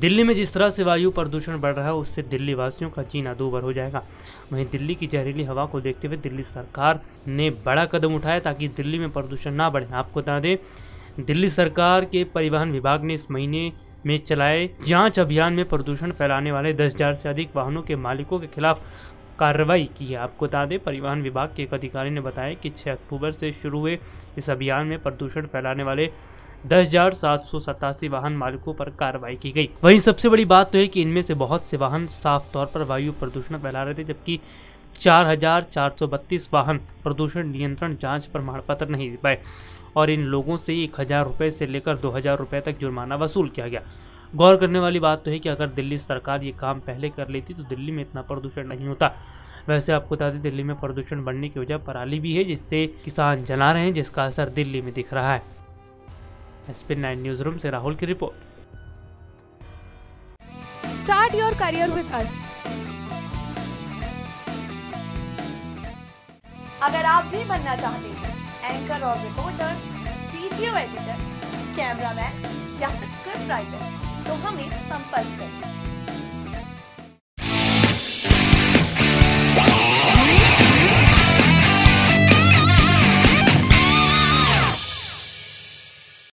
दिल्ली में जिस तरह से वायु प्रदूषण बढ़ रहा है उससे दिल्ली वासियों का जीना दूभर हो जाएगा। वहीं दिल्ली की जहरीली हवा को देखते हुए दिल्ली सरकार ने बड़ा कदम उठाया ताकि दिल्ली में प्रदूषण ना बढ़े। आपको बता दें, दिल्ली सरकार के परिवहन विभाग ने इस महीने में चलाए जांच अभियान में प्रदूषण फैलाने वाले 10,000 से अधिक वाहनों के मालिकों के खिलाफ कार्रवाई की है। आपको बता दें, परिवहन विभाग के एक अधिकारी ने बताया कि 6 अक्टूबर से शुरू हुए इस अभियान में प्रदूषण फैलाने वाले 10,787 वाहन मालिकों पर कार्रवाई की गई। वहीं सबसे बड़ी बात तो है कि इनमें से बहुत से वाहन साफ तौर पर वायु प्रदूषण फैला रहे थे, जबकि 4,432 वाहन प्रदूषण नियंत्रण जांच प्रमाण पत्र नहीं दे पाए और इन लोगों से 1,000 रुपये से लेकर 2,000 रुपये तक जुर्माना वसूल किया गया। गौर करने वाली बात तो है कि अगर दिल्ली सरकार ये काम पहले कर लेती तो दिल्ली में इतना प्रदूषण नहीं होता। वैसे आपको बता दें, दिल्ली में प्रदूषण बढ़ने की वजह पराली भी है जिससे किसान जला रहे हैं, जिसका असर दिल्ली में दिख रहा है। SP9 न्यूज रूम से राहुल की report. Start your career with us. अगर आप भी बनना चाहते हैं एंकर और रिपोर्टर, वीडियो एडिटर, कैमरामैन या स्क्रिप्ट राइटर तो हमें संपर्क करें।